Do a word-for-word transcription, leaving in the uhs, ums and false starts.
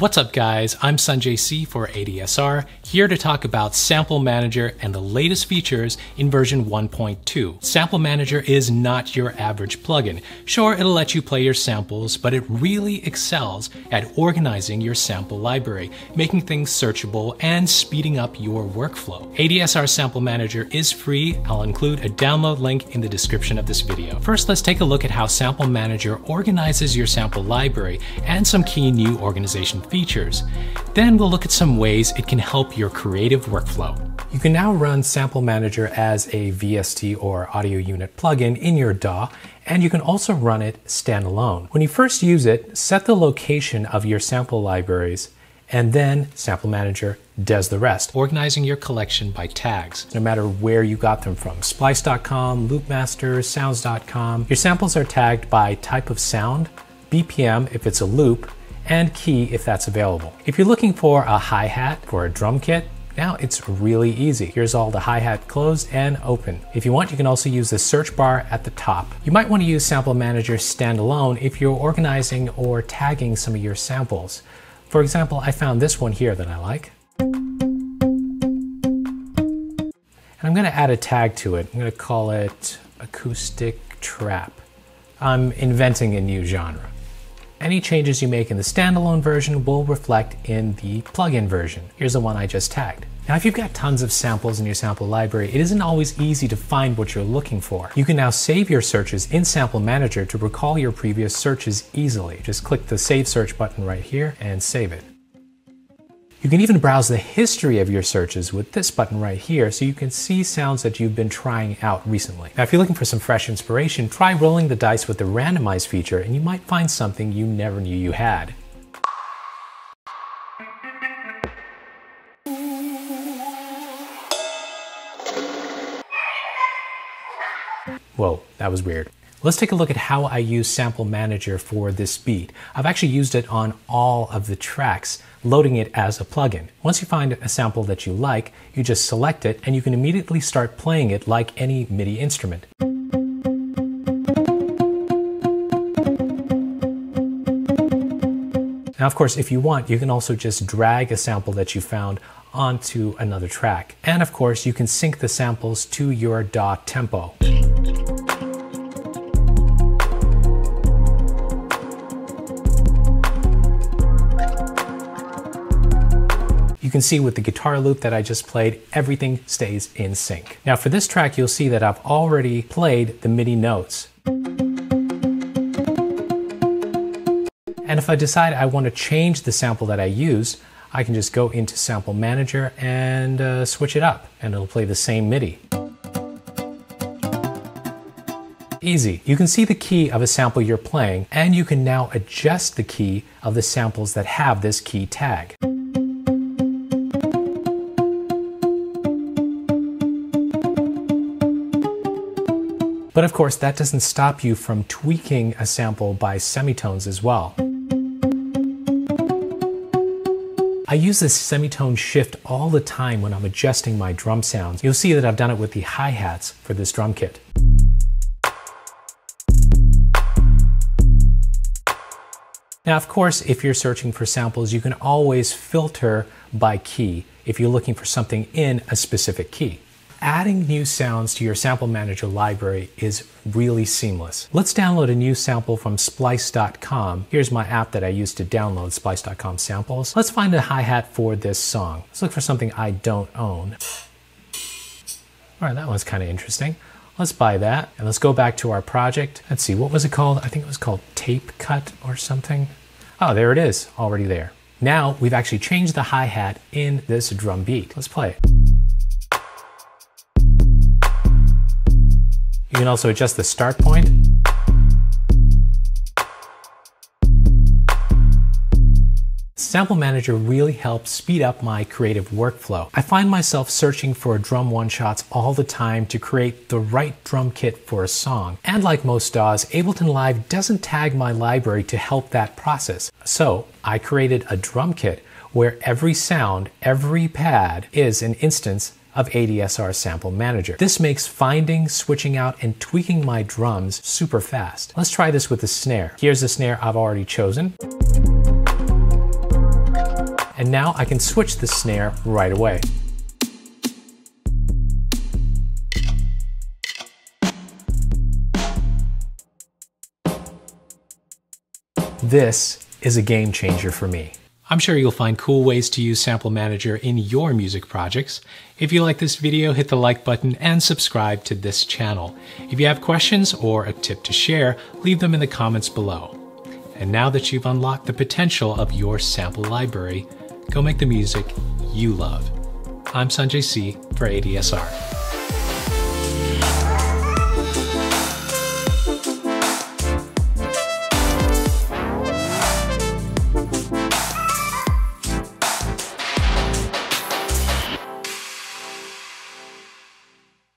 What's up guys, I'm Sanjay C for A D S R, here to talk about Sample Manager and the latest features in version one point two. Sample Manager is not your average plugin. Sure, it'll let you play your samples, but it really excels at organizing your sample library, making things searchable, and speeding up your workflow. A D S R Sample Manager is free. I'll include a download link in the description of this video. First, let's take a look at how Sample Manager organizes your sample library and some key new organization features. Then we'll look at some ways it can help your creative workflow. You can now run Sample Manager as a V S T or audio unit plugin in your D A W, and you can also run it standalone. When you first use it, set the location of your sample libraries, and then Sample Manager does the rest, organizing your collection by tags, no matter where you got them from. Splice dot com, Loopmaster, Sounds dot com. Your samples are tagged by type of sound, B P M if it's a loop, and key if that's available. If you're looking for a hi-hat or a drum kit, now it's really easy. Here's all the hi-hat closed and open. If you want, you can also use the search bar at the top. You might want to use Sample Manager standalone if you're organizing or tagging some of your samples. For example, I found this one here that I like. And I'm going to add a tag to it. I'm going to call it acoustic trap. I'm inventing a new genre. Any changes you make in the standalone version will reflect in the plugin version. Here's the one I just tagged. Now, if you've got tons of samples in your sample library, it isn't always easy to find what you're looking for. You can now save your searches in Sample Manager to recall your previous searches easily. Just click the Save Search button right here and save it. You can even browse the history of your searches with this button right here, so you can see sounds that you've been trying out recently. Now, if you're looking for some fresh inspiration, try rolling the dice with the randomize feature, and you might find something you never knew you had. Whoa, that was weird. Let's take a look at how I use Sample Manager for this beat. I've actually used it on all of the tracks, loading it as a plugin. Once you find a sample that you like, you just select it and you can immediately start playing it like any MIDI instrument. Now, of course, if you want, you can also just drag a sample that you found onto another track. And of course, you can sync the samples to your D A W tempo. You can see with the guitar loop that I just played, everything stays in sync. Now for this track, you'll see that I've already played the MIDI notes. And if I decide I want to change the sample that I used, I can just go into Sample Manager and uh, switch it up, and it'll play the same MIDI. Easy. You can see the key of a sample you're playing, and you can now adjust the key of the samples that have this key tag. But of course, that doesn't stop you from tweaking a sample by semitones as well. I use this semitone shift all the time when I'm adjusting my drum sounds. You'll see that I've done it with the hi-hats for this drum kit. Now, of course, if you're searching for samples, you can always filter by key if you're looking for something in a specific key. Adding new sounds to your Sample Manager library is really seamless. Let's download a new sample from Splice dot com. Here's my app that I use to download Splice dot com samples. Let's find a hi-hat for this song. Let's look for something I don't own. All right, that one's kind of interesting. Let's buy that, and let's go back to our project. Let's see, what was it called? I think it was called Tape Cut or something. Oh, there it is, already there. Now, we've actually changed the hi-hat in this drum beat. Let's play it. You can also adjust the start point. Sample Manager really helps speed up my creative workflow. I find myself searching for drum one-shots all the time to create the right drum kit for a song. And like most D A Ws, Ableton Live doesn't tag my library to help that process. So I created a drum kit where every sound, every pad is an instance of A D S R Sample Manager. This makes finding, switching out, and tweaking my drums super fast. Let's try this with the snare. Here's the snare I've already chosen. and now I can switch the snare right away. This is a game changer for me. I'm sure you'll find cool ways to use Sample Manager in your music projects. If you like this video, hit the like button and subscribe to this channel. If you have questions or a tip to share, leave them in the comments below. And now that you've unlocked the potential of your sample library, go make the music you love. I'm Sanjay C for A D S R.